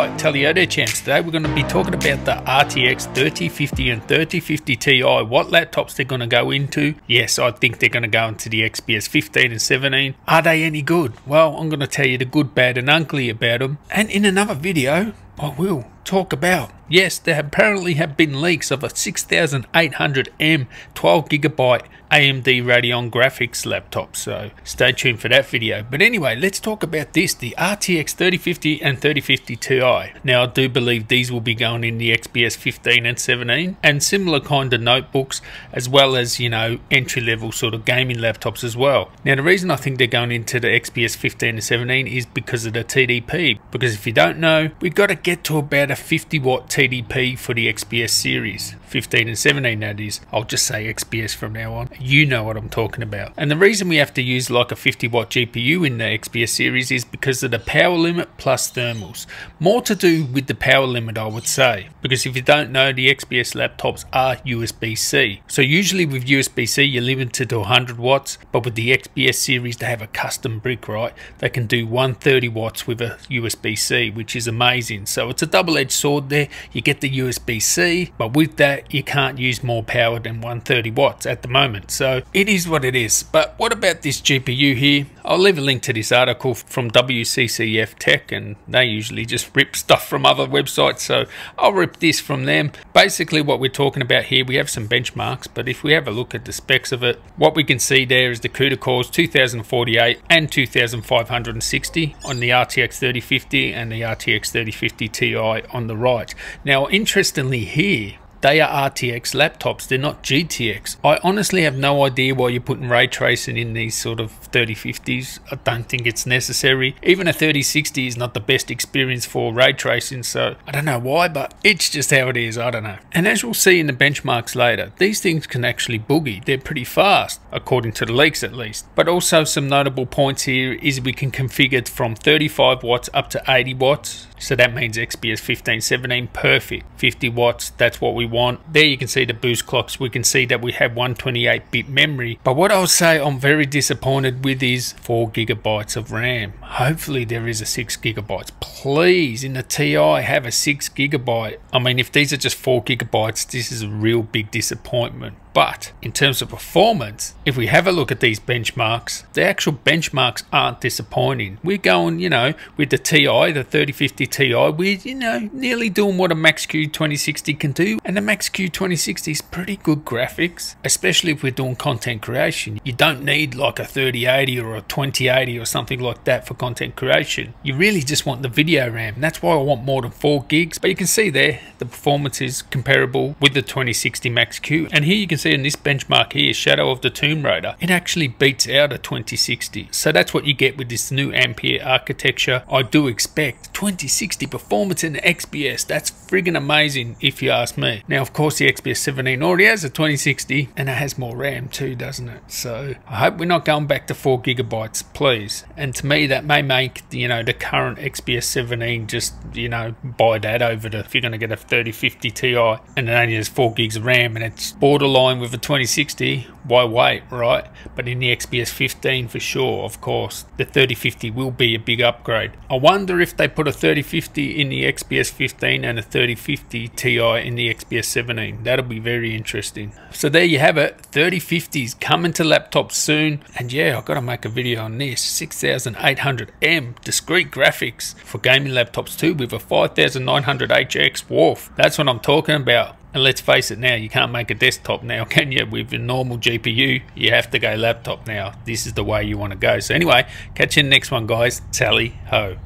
Hi, Toyota Champs. Today we're going to be talking about the RTX 3050 and 3050 Ti, what laptops they're going to go into. Yes, I think they're going to go into the XPS 15 and 17. Are they any good? Well, I'm going to tell you the good, bad and ugly about them. And in another video, I will talk about, yes, there apparently have been leaks of a 6800M 12GB AMD Radeon graphics laptop, so stay tuned for that video. But anyway, let's talk about this, the RTX 3050 and 3050 Ti. Now, I do believe these will be going in the XPS 15 and 17 and similar kind of notebooks, as well as, you know, entry-level sort of gaming laptops as well. Now, the reason I think they're going into the XPS 15 and 17 is because of the TDP, because if you don't know, we've got to get to about a 50-watt TDP for the XPS series, 15 and 17 that is. I'll just say XPS from now on. You know what I'm talking about. And the reason we have to use like a 50-watt GPU in the XPS series is because of the power limit plus thermals. More to do with the power limit, I would say, because if you don't know, the XPS laptops are USB-C. So usually with USB-C, you're limited to 100 watts, but with the XPS series, they have a custom brick, right? They can do 130 watts with a USB-C, which is amazing. So it's a double-edged sword there. You get the USB-C, but with that you can't use more power than 130 watts at the moment, so it is what it is. But what about this GPU here? I'll leave a link to this article from WCCF Tech, and they usually just rip stuff from other websites, so I'll rip this from them. Basically what we're talking about here, we have some benchmarks, but if we have a look at the specs of it, what we can see there is the CUDA cores 2048 and 2560 on the RTX 3050 and the RTX 3050 Ti on the right. Now, interestingly here, they are RTX laptops, they're not GTX. I honestly have no idea why you're putting ray tracing in these sort of 3050s. I don't think it's necessary. Even a 3060 is not the best experience for ray tracing, so I don't know why, but it's just how it is, I don't know. And as we'll see in the benchmarks later, these things can actually boogie. They're pretty fast, according to the leaks at least. But also some notable points here is we can configure from 35 watts up to 80 watts. So that means XPS 15, 17, perfect. 50 watts, that's what we want. There you can see the boost clocks. We can see that we have 128-bit memory. But what I'll say I'm very disappointed with is 4GB of RAM. Hopefully there is a 6GB. Please, in the Ti, have a 6GB. I mean, if these are just 4GB, this is a real big disappointment. But in terms of performance, if we have a look at these benchmarks, the actual benchmarks aren't disappointing. We're going, you know, with the Ti, the 3050 Ti, we're, you know, nearly doing what a Max-Q 2060 can do. And the Max-Q 2060 is pretty good graphics, especially if we're doing content creation. You don't need like a 3080 or a 2080 or something like that for content creation. You really just want the video RAM. That's why I want more than 4 gigs. But you can see there, the performance is comparable with the 2060 Max-Q. And here you can see in this benchmark here, Shadow of the Tomb Raider, it actually beats out a 2060. So that's what you get with this new Ampere architecture. I do expect 2060 performance in the XPS. That's friggin' amazing if you ask me. Now, of course, the XPS 17 already has a 2060 and it has more RAM too, doesn't it? So I hope we're not going back to 4 gigabytes, please. And to me, that may make, you know, the current XPS 17 just, you know, buy that over to, if you're going to get a 3050 Ti and it only has 4 gigs of RAM and it's borderline with a 2060, why wait, right? But in the XPS 15 for sure, of course, the 3050 will be a big upgrade. I wonder if they put a 3050 in the XPS 15 and a 3050 Ti in the XPS 17. That'll be very interesting. So there you have it, 3050s coming to laptops soon. And yeah, I've got to make a video on this. 6800M discrete graphics for gaming laptops too, with a 5900HX Wharf. That's what I'm talking about. And let's face it now, you can't make a desktop now, can you? With a normal GPU, you have to go laptop now. This is the way you want to go. So anyway, catch you in the next one, guys. Tally ho.